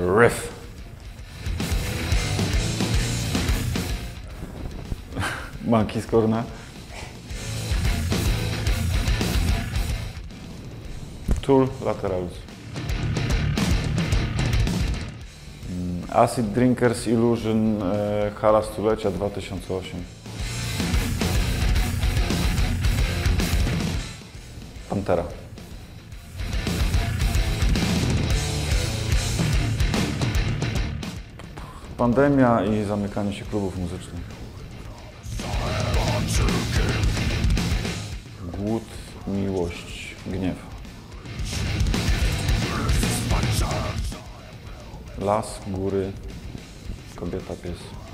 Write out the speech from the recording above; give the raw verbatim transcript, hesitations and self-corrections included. riff. Monkey skórne. Tool, Lateralus. Acid Drinkers, Illusion, Hala Stulecia dwa tysiące osiem. Pantera. Pandemia i zamykanie się klubów muzycznych. Głód, miłość, gniew. Las, góry, kobieta, pies.